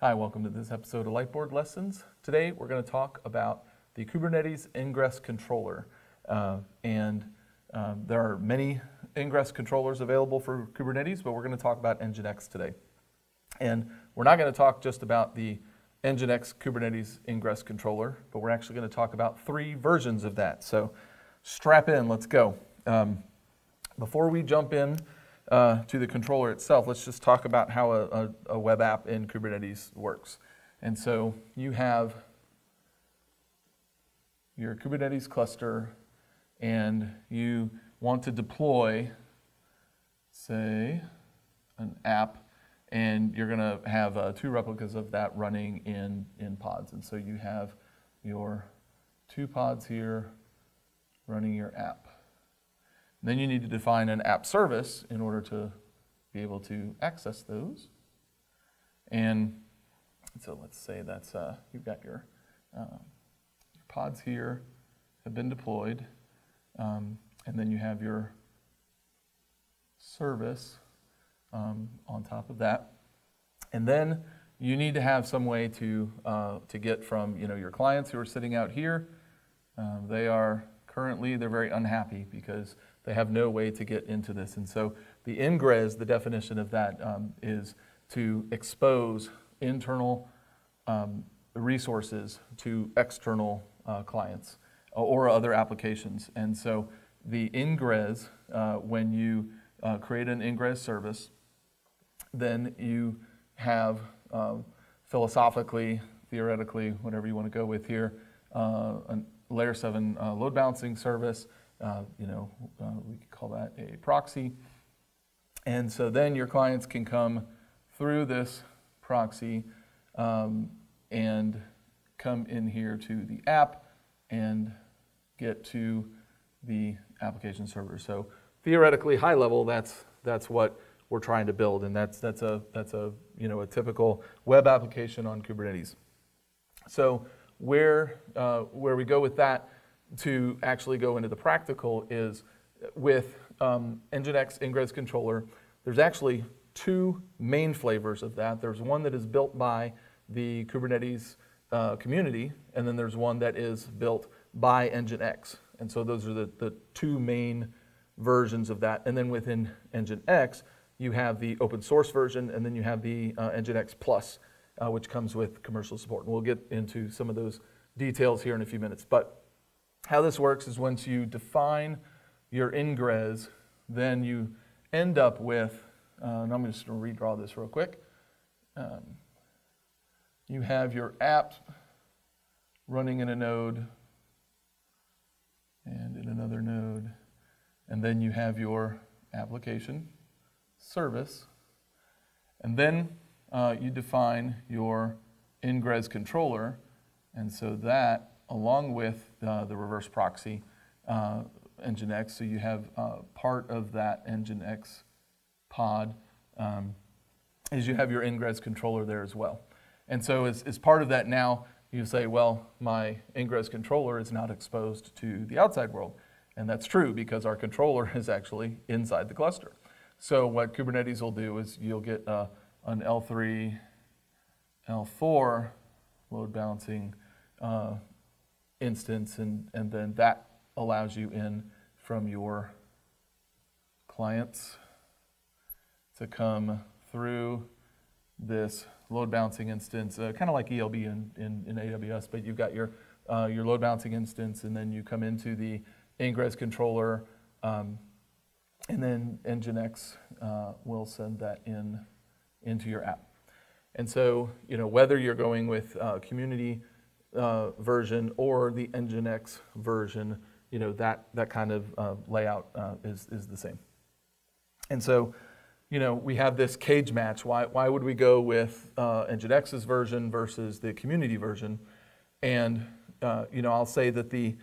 Hi, welcome to this episode of Lightboard Lessons. Today we're going to talk about the Kubernetes Ingress Controller. There are many Ingress controllers available for Kubernetes, but we're going to talk about NGINX today. And we're not going to talk just about the NGINX Kubernetes Ingress Controller, but we're actually going to talk about three versions of that. So strap in, let's go. Before we jump in, to the controller itself, let's just talk about how a web app in Kubernetes works. And so you have your Kubernetes cluster and you want to deploy, say, an app, and you're going to have two replicas of that running in pods. And so you have your two pods here running your app. Then you need to define an app service in order to be able to access those. And so let's say that's you've got your pods here have been deployed, and then you have your service on top of that. And then you need to have some way to get from your clients who are sitting out here. They are currently they're very unhappy because they have no way to get into this. And so the ingress, the definition of that is to expose internal resources to external clients or other applications. And so the ingress, when you create an ingress service, then you have philosophically, theoretically, whatever you want to go with here, a layer 7 load balancing service. We could call that a proxy. And so then your clients can come through this proxy and come in here to the app and get to the application server. So theoretically, high level, that's what we're trying to build, and that's a a typical web application on Kubernetes. So where we go with that to actually go into the practical is with NGINX Ingress Controller. There's actually two main flavors of that. There's one that is built by the Kubernetes community, and then there's one that is built by NGINX. And so those are the two main versions of that. And then within NGINX, you have the open source version, and then you have the NGINX Plus, which comes with commercial support. And we'll get into some of those details here in a few minutes. But how this works is once you define your ingress, then you end up with, and I'm just going to redraw this real quick. You have your app running in a node and in another node, and then you have your application service, and then you define your ingress controller, and so that along with the reverse proxy NGINX. So you have part of that NGINX pod is you have your ingress controller there as well. And so as part of that now, you say, well, my ingress controller is not exposed to the outside world. And that's true because our controller is actually inside the cluster. So what Kubernetes will do is you'll get an L3, L4 load balancing instance, and then that allows you in from your clients to come through this load balancing instance, kind of like ELB in AWS, but you've got your load balancing instance, and then you come into the ingress controller, and then NGINX will send that into your app. And so, whether you're going with community version or the NGINX version, that kind of layout is the same. And so, we have this cage match. Why would we go with NGINX's version versus the community version? And I'll say that the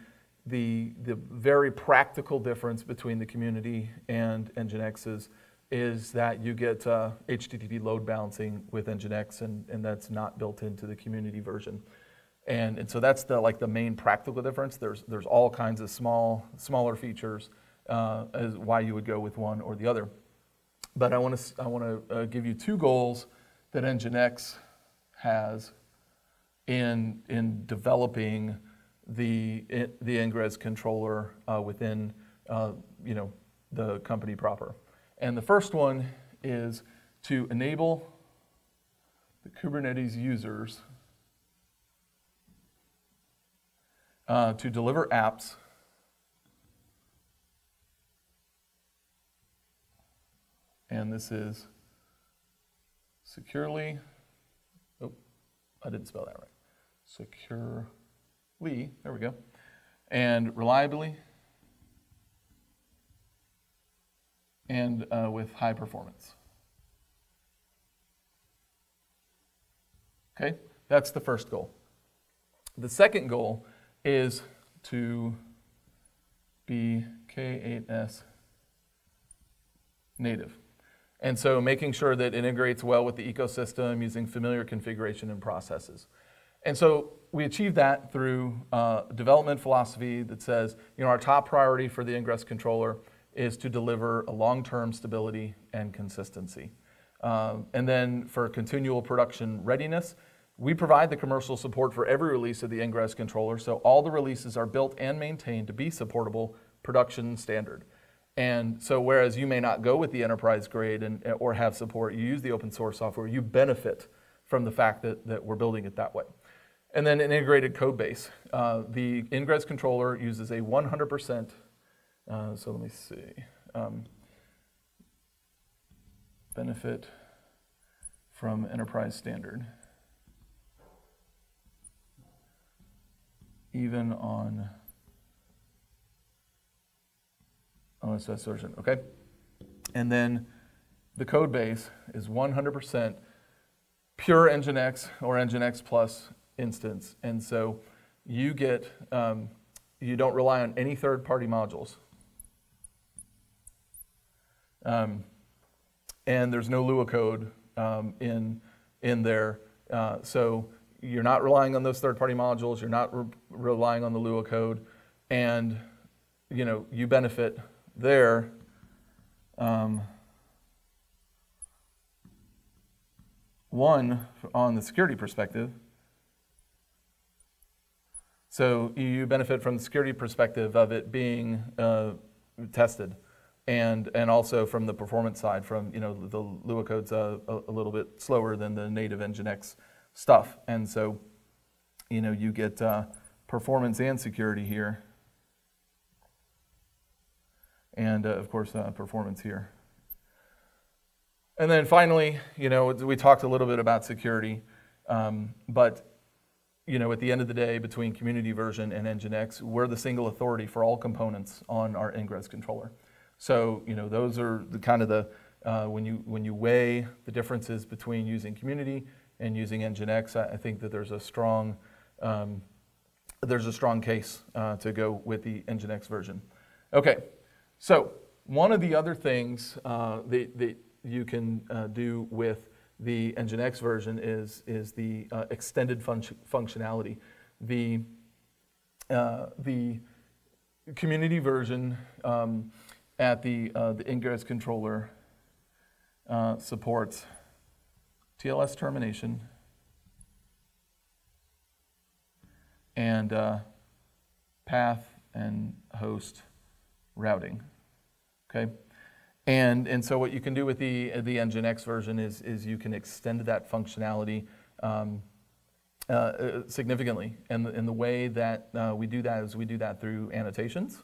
very practical difference between the community and NGINX's is that you get HTTP load balancing with NGINX, and that's not built into the community version. And so that's the main practical difference. There's all kinds of smaller features as why you would go with one or the other. But I want to give you two goals that NGINX has in developing the Ingress controller within the company proper. And the first one is to enable the Kubernetes users to deliver apps and this is securely, oh, I didn't spell that right, securely, there we go, and reliably and with high performance. Okay, that's the first goal. The second goal is to be K8S native. And so making sure that it integrates well with the ecosystem using familiar configuration and processes. And so we achieve that through development philosophy that says, you know, our top priority for the Ingress controller is to deliver a long-term stability and consistency. And then for continual production readiness, we provide the commercial support for every release of the Ingress controller, so all the releases are built and maintained to be supportable production standard. And so whereas you may not go with the enterprise grade and, or have support, you use the open source software, you benefit from the fact that, we're building it that way. And then an integrated code base. The Ingress controller uses a 100%, so let me see, benefit from enterprise standard, even on OSS version, okay? And then the code base is 100% pure NGINX or NGINX plus instance. And so you get, you don't rely on any third-party modules. And there's no Lua code in there. So you're not relying on those third-party modules. You're not relying on the Lua code. And, you know, you benefit there one on the security perspective. So you benefit from the security perspective of it being tested, and also from the performance side, from the Lua code's a little bit slower than the native NGINX stuff, and so you get performance and security here. And of course, performance here. And then finally, we talked a little bit about security, but at the end of the day, between community version and NGINX, we're the single authority for all components on our Ingress controller. So those are the kind of the when you weigh the differences between using community and using NGINX, I think that there's a strong case to go with the NGINX version. Okay. So one of the other things that you can do with the NGINX version is the extended functionality. The community version at the Ingress controller supports TLS termination and path and host routing. Okay, and so what you can do with the NGINX version is you can extend that functionality significantly, and the way that we do that is we do that through annotations,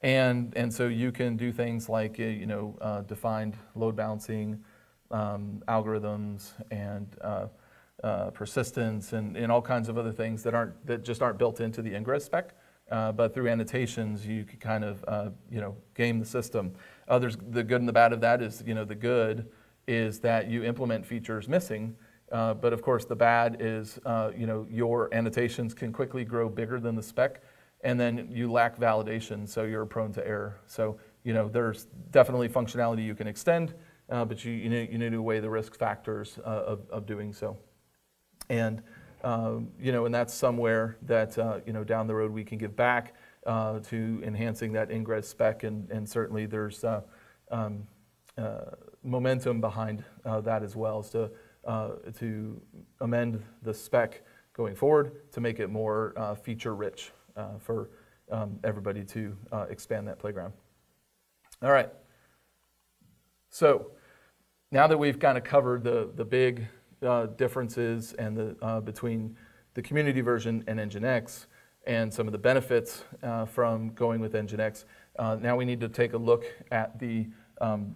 and so you can do things like defined load balancing algorithms and persistence and all kinds of other things that just aren't built into the Ingress spec, but through annotations you can kind of game the system. There's the good and the bad of that is the good is that you implement features missing, but of course the bad is your annotations can quickly grow bigger than the spec, and then you lack validation, so you're prone to error. So there's definitely functionality you can extend, but you need to weigh the risk factors of doing so. And and that's somewhere that down the road we can give back to enhancing that Ingress spec, and certainly there's momentum behind that as well, is to amend the spec going forward to make it more feature rich for everybody to expand that playground. All right. So now that we've kind of covered the big differences and the between the community version and NGINX and some of the benefits from going with NGINX, now we need to take a look at the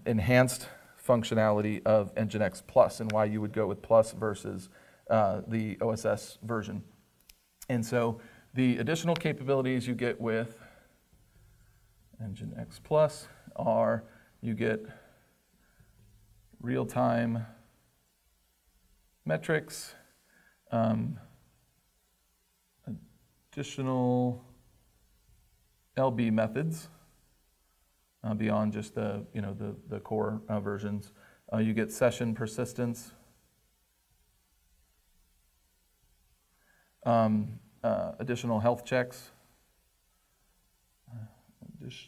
enhanced functionality of NGINX Plus and why you would go with Plus versus the OSS version. And so the additional capabilities you get with NGINX Plus are you get real-time metrics, additional LB methods beyond just the the core versions. You get session persistence, additional health checks.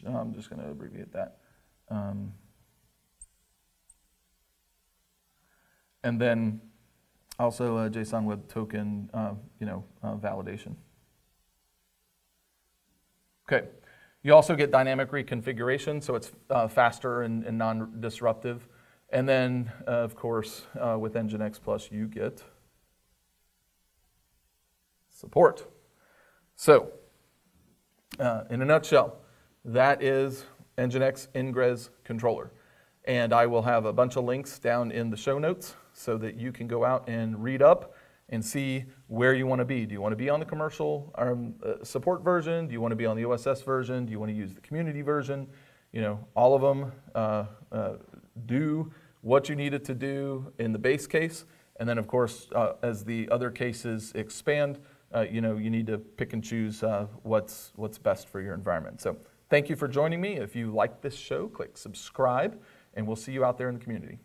I'm just going to abbreviate that, and then also a JSON Web Token validation. Okay. You also get dynamic reconfiguration, so it's faster and non-disruptive. And then, of course, with NGINX Plus, you get support. So, in a nutshell, that is NGINX Ingress Controller. And I will have a bunch of links down in the show notes so that you can go out and read up and see where you want to be. Do you want to be on the commercial support version? Do you want to be on the OSS version? Do you want to use the community version? You know, all of them do what you need it to do in the base case. And then, of course, as the other cases expand, you need to pick and choose what's best for your environment. So thank you for joining me. If you like this show, click subscribe, and we'll see you out there in the community.